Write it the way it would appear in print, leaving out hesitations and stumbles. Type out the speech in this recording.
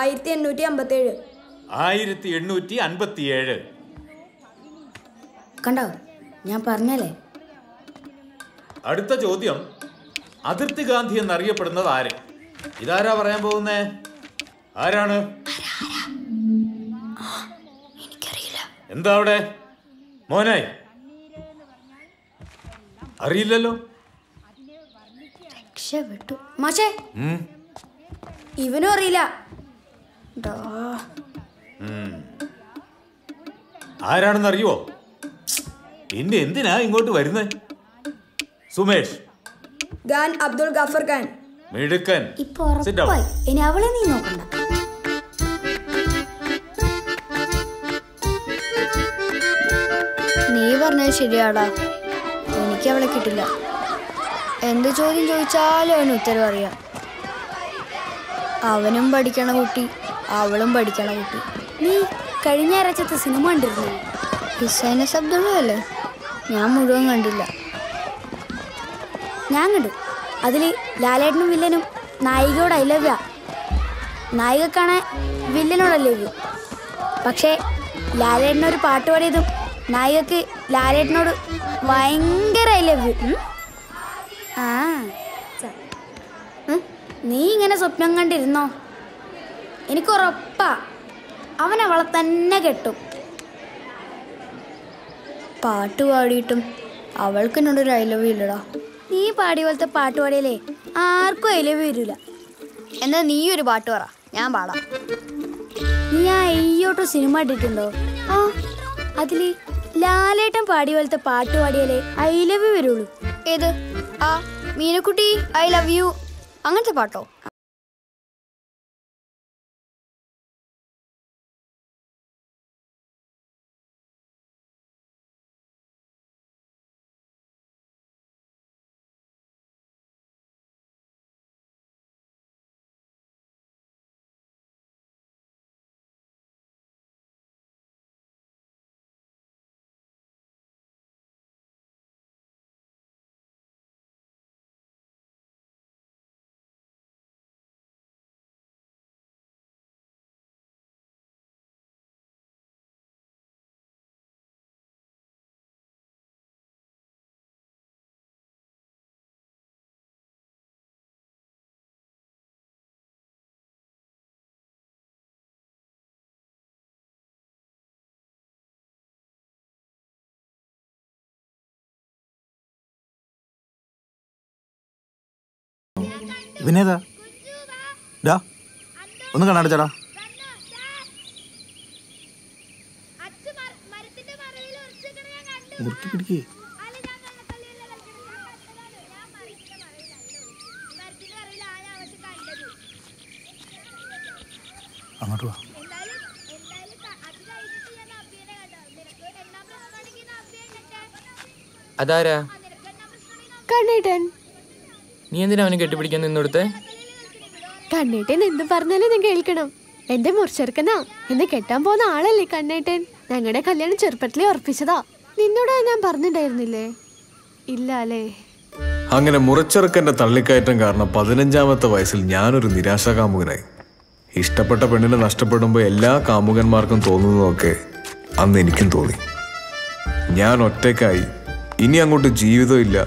1857. 1857. കണ്ടോ, ഞാൻ പറഞ്ഞല്ലേ. അടുത്ത ചോദ്യം, അതിർത്തി ഗാന്ധി എന്നറിയപ്പെടുന്നത് ആര്? ഇതാരാ പറയാൻ പോകുന്നേ? ആരാണ്? എന്താ അവിടെ മോനായി? അറിയില്ലല്ലോ. ഇവനും അറിയില്ല. ആരാണെന്ന് അറിയുവോ? പിന്നെ എന്തിനാ ഇങ്ങോട്ട് വരുന്നേ? സുമേഷ് ഖാൻ, അബ്ദുൾ ഗഫർ ഖാൻ. മിടുക്കൻ. ഇനി അവളെ നീ നോക്കണ്ട. നീ പറഞ്ഞത് ശരിയാടാ, എനിക്ക് അവളെ കിട്ടില്ല. എന്ത് ചോദ്യം ചോദിച്ചാലും അവന് ഉത്തരം അറിയാം. അവനും പഠിക്കണ കുട്ടി, അവളും പഠിക്കണ കുട്ടി. നീ കഴിഞ്ഞ ആഴ്ചത്തെ സിനിമ കണ്ടിരുന്നു? ഡിസൈനസ് അബ്ദുള്ളല്ലേ? ഞാൻ മുഴുവൻ കണ്ടില്ല. ഞാൻ കണ്ടു. അതിൽ ലാലേട്ടനും വില്ലനും നായികയോട് ഐലവ്യ. നായിക കാണാൻ വില്ലനോട് ഐലവ്യ. പക്ഷേ ലാലേട്ടനൊരു പാട്ട് പാടിയതും നായികക്ക് ലാലേട്ടനോട് ഭയങ്കര ഐലവ്യ. ആ, നീ ഇങ്ങനെ സ്വപ്നം കണ്ടിരുന്നോ? എനിക്കുറപ്പാ അവനവളെ തന്നെ കെട്ടും. പാട്ട് പാടിയിട്ടും അവൾക്ക് എന്നോടൊരു ഐലവ്യ ഇല്ലടാ. നീ പാടിയ പോലത്തെ പാട്ട് പാടിയാലേ ആർക്കും ഐലവ്യ വരില്ല. എന്നാ നീ ഒരു പാട്ട് പറ, ഞാൻ പാടാം. നീ ആ അയ്യോട്ടോ സിനിമ ഇട്ടിട്ടുണ്ടോ? ആ, അതിൽ ലാലേട്ടൻ പാടിയ പോലത്തെ പാട്ട് പാടിയാലേ ഐലവ്യ വരുള്ളൂ. ഏത്? ആ മീനക്കുട്ടി ഐ ലവ് യു അങ്ങനത്തെ പാട്ടോ? ഇവനേതാ? ഡാ ഒന്ന് കണ്ണാടി ചേടാ. മുറുക്കി പിടിക്കേ. അങ്ങോട്ട് വാ. അതാരാ? കണ്ണേട്ടൻ. നീ എന്തിനാ അവനെ കെട്ടിപ്പിടിക്കാൻ നിന്നോടുത്തെ? കണ്ണേട്ടൻ എന്ത് പറഞ്ഞാലും ഞാൻ കേൾക്കണം. എന്റെ മുറിച്ചെറുക്കനാ, എന്നെ കെട്ടാൻ പോകുന്ന ആളല്ലേ കണ്ണേട്ടൻ. ഞങ്ങളുടെ കല്യാണം ചെറുപ്പത്തിലേ ഉറപ്പിച്ചതാ. നിന്നോട് ഞാൻ പറഞ്ഞിട്ടായിരുന്നില്ലേ? ഇല്ല അല്ലേ. അങ്ങനെ മുറിച്ചെറുക്കന്റെ തള്ളിക്കയറ്റം കാരണം 15-ാമത്തെ വയസ്സിൽ ഞാനൊരു നിരാശാ കാമുകനായി. ഇഷ്ടപ്പെട്ട പെണ്ണിനെ നഷ്ടപ്പെടുമ്പോ എല്ലാ കാമുകന്മാർക്കും തോന്നുന്നതൊക്കെ അന്ന് എനിക്കും തോന്നി. ഞാൻ ഒറ്റയ്ക്കായി, ഇനി അങ്ങോട്ട് ജീവിതമില്ല.